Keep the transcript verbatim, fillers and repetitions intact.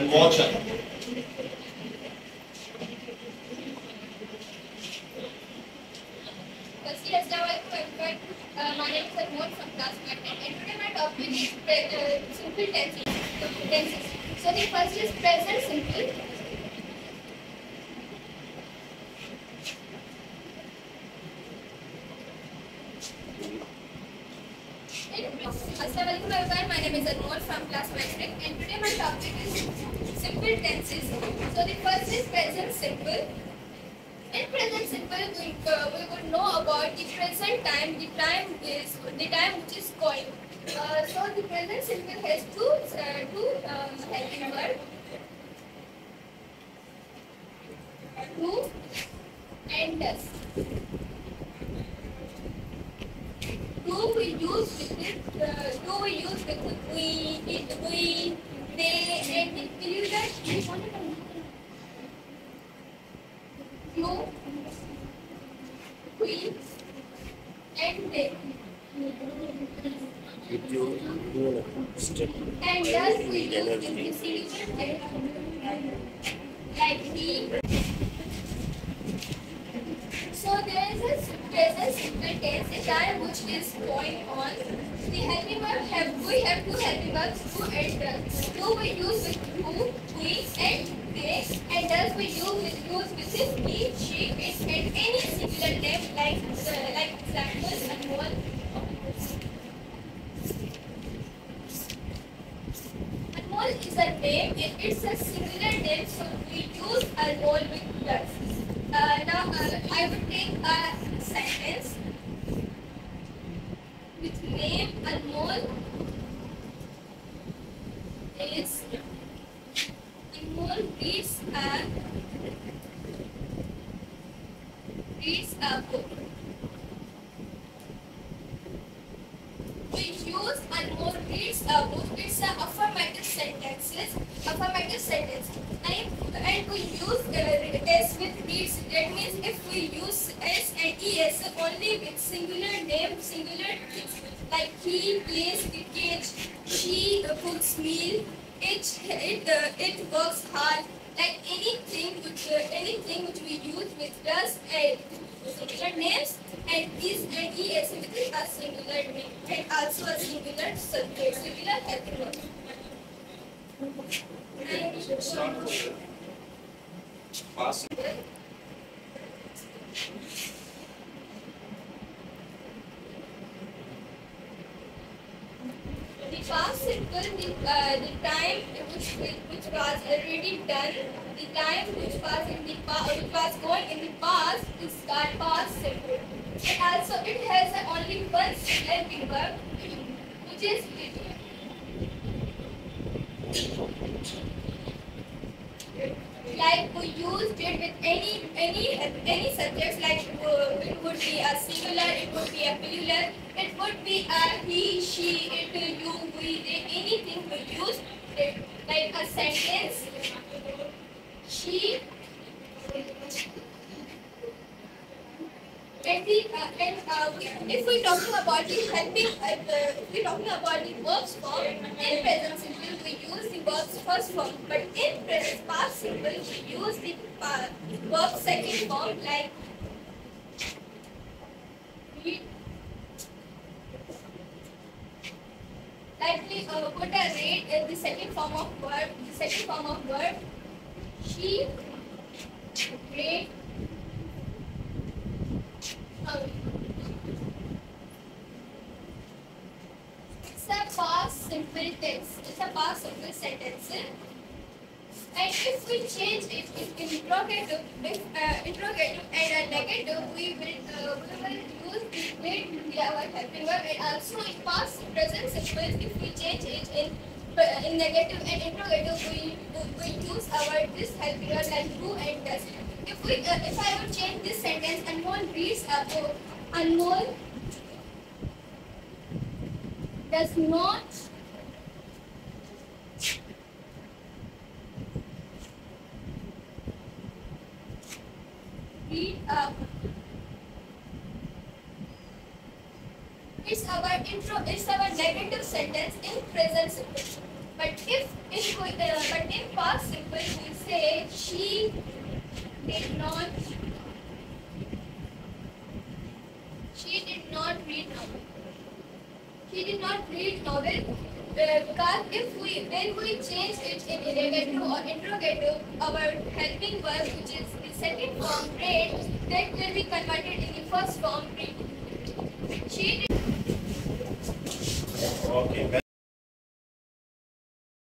and watch her. Yes, now I uh, my name is Anmol from class one, and today my topic is uh, simple tenses. tenses. So the first is present simple. Assalamualaikum everyone, my name is Anmol from class one, and today my topic is simple tenses. So the first is present simple. In present simple, we, uh, we would know about the present time, the time is the time which is going. Uh, so the present simple has two uh, two um, helping verb, who and does. Do we use with the, uh, do we use with the we, it, we, they, and it will use that. You, we, and they. And does we use in this situation like he. So there is a present simple tense, a time which is going on. The helping verb have we have two helping verbs, who and does. Do we use with who, we, and they, and does we use with use with he, she, it, and any similar name like uh, like examples and all. Anmol is a name, and it's a singular name, so we use Anmol with does. Uh, now uh, I would take a sentence with name Anmol is Anmol reads a reads a book. We use Anmol reads a book. It's an affirmative sentence. Affirmative sentence. And, and we use uh, s with reads. That means if we use s and es only with singular name, singular things like he plays cricket, she uh, cooks meal, it it uh, it works hard. Like anything which uh, anything which we use with does and singular names, and is and es with a singular name and also a singular subject, singular helping verb. The past simple, the, uh, the time which, which was already done, the time which was in the past, which was going in the past is called past simple. And also it has only one helping verb, which is did. Like we use did with any any any subjects, like uh, it would be a singular, it would be a plural, it would be a he, she, it, you, we, they, anything we use did. Like a sentence, she, and the, uh, and uh, we, if we talking about the helping, uh, if we talking about the verbs form, in present simple we use the verbs first form, but in present past simple we use the uh, verb second form like read. Like we uh, put a read in the second form of verb, the second form of verb, she read. It's a past simple tense. It's a past simple sentence. And if we change it in interrogative, if, uh, interrogative and a negative, we will, uh, we will use did our helping verb. And also in past present simple, if we change it in in negative and interrogative, we we use our this helping verb like who and does. If we, uh, if I would change this sentence, Anmol reads a book. Anmol does not read a book. It's our intro. It's our negative sentence in present simple. But if if we, uh, but in past. she did not read novels. She did not read novels uh, because if we when we change it in interrogative or interrogative, our helping verb, which is the second form, read, that will be converted in